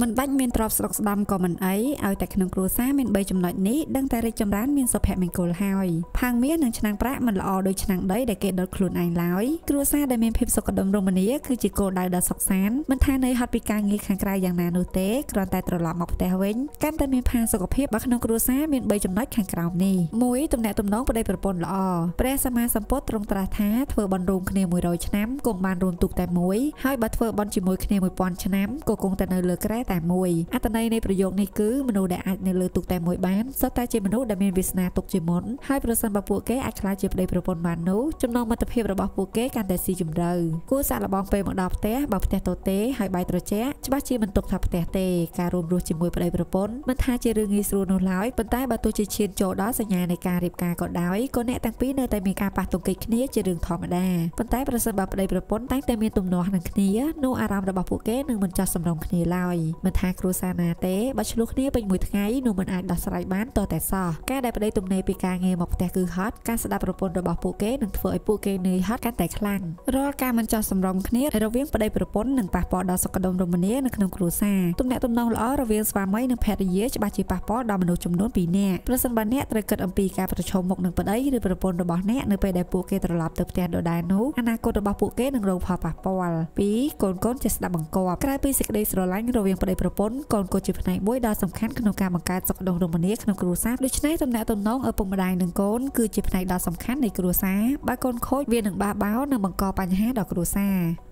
มันบ้านเมียนตรอบสลอกสลัมก่อมันไอเอาแต่ขนมครัวซ่าเมียนใบจำหน่อยนี้ดังแต่เรื่องจำร้านเมียนสะแพะเมียนโกลหอยพังเมียนนางชนะพระมันละอโดยชนะได้แต่เกดดอดขลุ่นไอร้อยครัวซ่าได้เมียนเพ็บสกดมรงมันนี้คือจิโกได้ดอดสกสารมันทานในฮัตปิการงี้ขังกลายอย่างนานูเตะกรอนแต่ตรหลอมออกแต่เว้นการแต่เมียนพางสกเพียบบักขนมครัวซ่าเมียนใบจำหน่อยขังกราวนี่มุ้ยตุ่มแหนตุ่มน้องประเดี๋ยวปนละอแปรสมาสัมปตรงตราท้าเทอบอลรูมคะแนนมวยโดยชนะกงบานรูมตุกแต่มุ้ยให้บัตเทอบอลจิมุ้ยคะแนนมวยปอนชนะกงแต่ในเลือกได้แต่มวยอัตนัยในประโยคในคือมนุษย์ได้อัดในเลือตุกแต่มวยบ้านสตาเจมนุษย์ได้มีวิสนาตุกจิมนให้ประสันบปัวเกะอัคราเจ็บได้ประปนบานนู้จำนองมัตเพียบระบบปัวเกะการแต่ซีจุ่มเรือกู้สารบองไปหมดดอกเตะบอบเตะโตเตะให้ใบตรเจ๊ฉบับจีมันตกทับเตะเตะการรวมรูจิมวยไปประปนมันทาเจริญงีสูนน้อยเป็นใต้ประตูจีเชียนโจดอสัญญาในการรีบการกอดได้ก็แนะตั้งปีในแต่มีการปะตุกิคเนียเจริญธรรมดาเป็นใต้ประสันบไปประปนตั้งแต่มีตุ่มนอหันคเนียโนอารามระบบปัวเกะหนึ่งมันจะสำรองคเนียลอยมันทาครูซานาเต้บัชลุกเนี่ยเป็นมือไงหนูมันอาจดัดสลายบ้านต่อแต่ซอแก้ได้ประเดี๋ยวตุ่มในปีกาเงยหมอกแต่คือฮอตการสลับประปนระบบปูเก้หนึ่งเฟยปูเก้เนยฮอตการแต่คลั่งรอการมันจอสำรองเนี่ยเราเวียงประเดี๋ยวประปนหนึ่งปะปอดอสกดมรมเนี่ยหนึ่งขนมครูซาตุ่มแหนตุ่มนองล้อเราเวียงสวามไว้หนึ่งแพรเยจะบาดจีปะปอดอมโนจำนวนปีเนี่ยประสันบันเนี่ยตระเกิดอัมปีการประชมหมกหนึ่งประเดี๋ยวประปนระบบเนี่ยหนึ่งไปได้ปูเก้ตลอดเติบแทนโดดานุอนาคตระบบปูเก้หนึ่งลงพอปะปอลปีก้นก้นจะสลับบังกอบกลายเป็นสิกเดย์สโลลังเราเวียงประเดี๋ยวประปนก่อนโกจิพนัยบุยดาสำคัญขนมการบังการสกดงรมเนียขนมกรูซาโดยชนะตำแหน่งตำน้องเออปมรายหนึ่งก้นคือจิพนัยดาสำคัญในกรูซาบาโกนโคดเวียนหนึ่งบาบ้าวหนึ่งบังกอปัญหาดอกกรูซา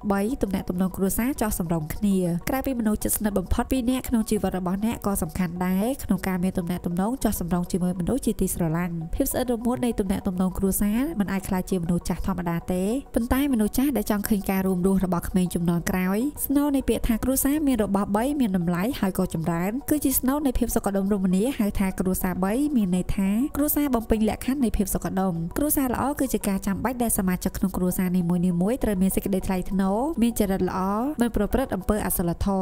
ใบตำแหน่งตำน้องกรูซาจอสำรองคเนียกลายเป็นมโนจิตสนับบัมพอดปีแน่ขนมจีวรบอลแน่ก็สำคัญได้ขนมการเมียตำแหน่งตำน้องจอสำรองจีเมย์มโนจิติสระลันพิพสเอรมูดในตำแหน่งตำน้องกรูซามันไอคลายจีมโนจ่าธรรมดาเต้ปันใต้มโนจ่าได้จองคืนการรวมดูระบบเมย์จำนวนกล้วยสโนในเปียทากรูซาเมียระบบใบเมียนำไหลหายก่อจำร้านคือจีสโนในเพียบสกดมรมนี้หายทากรูซาใบมีในท้ากรูซาบำเพ็ญแหลกขั้นในเพียบสกดมกรูซาละอ้อคือจิการจำใบได้สมาชิกของกรูซาในมวยเตรเมสิกเดทไลทโนมีเจริญละอ้อมันโปรเปรตอำเภออัสสลทอ